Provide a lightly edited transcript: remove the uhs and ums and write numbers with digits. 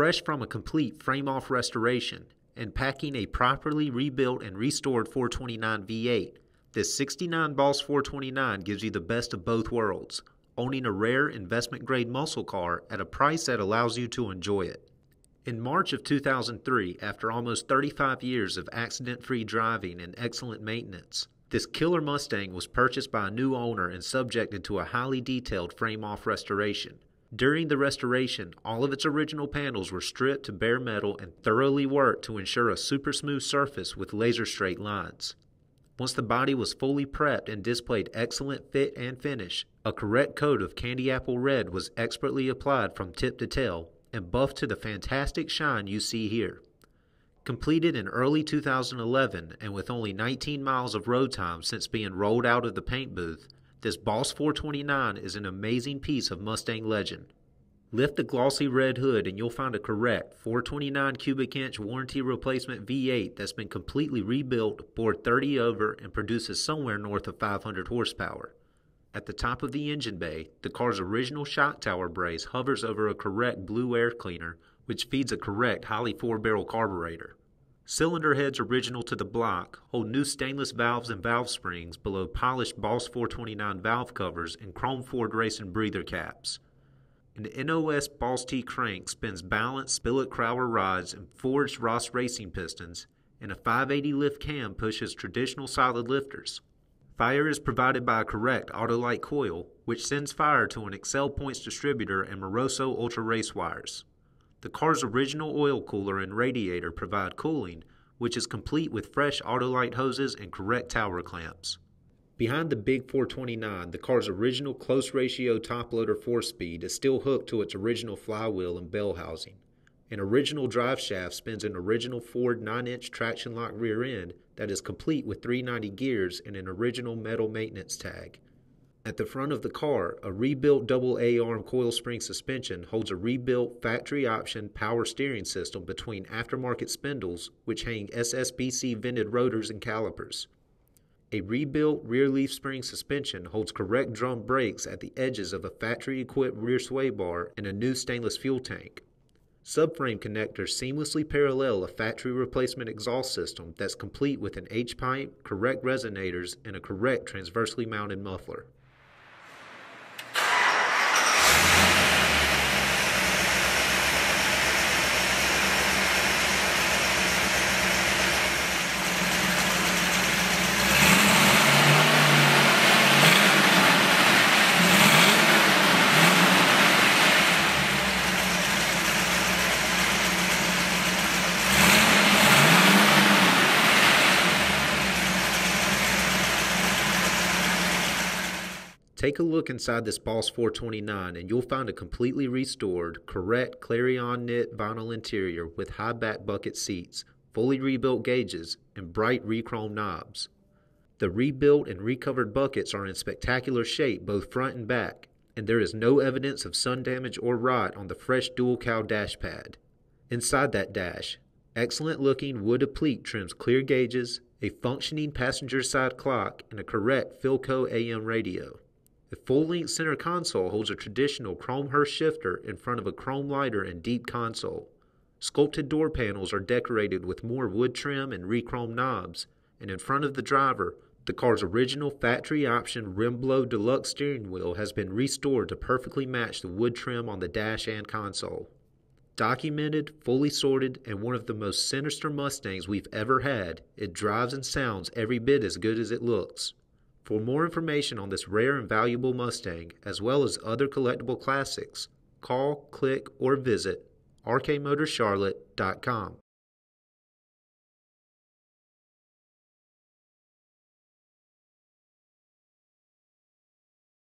fresh from a complete frame-off restoration and packing a properly rebuilt and restored 429 V8, this 69 Boss 429 gives you the best of both worlds, owning a rare investment-grade muscle car at a price that allows you to enjoy it. In March of 2003, after almost 35 years of accident-free driving and excellent maintenance, this killer Mustang was purchased by a new owner and subjected to a highly detailed frame-off restoration. During the restoration, all of its original panels were stripped to bare metal and thoroughly worked to ensure a super smooth surface with laser straight lines. Once the body was fully prepped and displayed excellent fit and finish, a correct coat of Candy Apple Red was expertly applied from tip to tail and buffed to the fantastic shine you see here. Completed in early 2011 and with only 19 miles of road time since being rolled out of the paint booth, this Boss 429 is an amazing piece of Mustang legend. Lift the glossy red hood and you'll find a correct 429 cubic inch warranty replacement V8 that's been completely rebuilt, bored 30 over, and produces somewhere north of 500 horsepower. At the top of the engine bay, the car's original shock tower brace hovers over a correct blue air cleaner, which feeds a correct highly 4-barrel carburetor. Cylinder heads original to the block hold new stainless valves and valve springs below polished Boss 429 valve covers and chrome Ford Racing breather caps. An NOS Boss T crank spins balanced billet Crower rods and forged Ross Racing pistons, and a 580 lift cam pushes traditional solid lifters. Fire is provided by a correct Autolite coil, which sends fire to an Accel points distributor and Moroso Ultra Race wires. The car's original oil cooler and radiator provide cooling, which is complete with fresh Autolite hoses and correct tower clamps. Behind the big 429, the car's original close ratio top loader 4-speed is still hooked to its original flywheel and bell housing. An original drive shaft spins an original Ford 9-inch traction lock rear end that is complete with 390 gears and an original metal maintenance tag. At the front of the car, a rebuilt double A-arm coil spring suspension holds a rebuilt factory option power steering system between aftermarket spindles, which hang SSBC vented rotors and calipers. A rebuilt rear leaf spring suspension holds correct drum brakes at the edges of a factory-equipped rear sway bar and a new stainless fuel tank. Subframe connectors seamlessly parallel a factory replacement exhaust system that's complete with an H-pipe, correct resonators, and a correct transversely mounted muffler. Take a look inside this Boss 429 and you'll find a completely restored, correct Clarion knit vinyl interior with high back bucket seats, fully rebuilt gauges, and bright re-chrome knobs. The rebuilt and recovered buckets are in spectacular shape both front and back, and there is no evidence of sun damage or rot on the fresh dual cowl dash pad. Inside that dash, excellent looking wood applique trims clear gauges, a functioning passenger side clock, and a correct Philco AM radio. The full-length center console holds a traditional chrome Hurst shifter in front of a chrome lighter and deep console. Sculpted door panels are decorated with more wood trim and re-chrome knobs, and in front of the driver, the car's original factory option Rimblow Deluxe steering wheel has been restored to perfectly match the wood trim on the dash and console. Documented, fully sorted, and one of the most sinister Mustangs we've ever had, it drives and sounds every bit as good as it looks. For more information on this rare and valuable Mustang, as well as other collectible classics, call, click, or visit rkmotorscharlotte.com.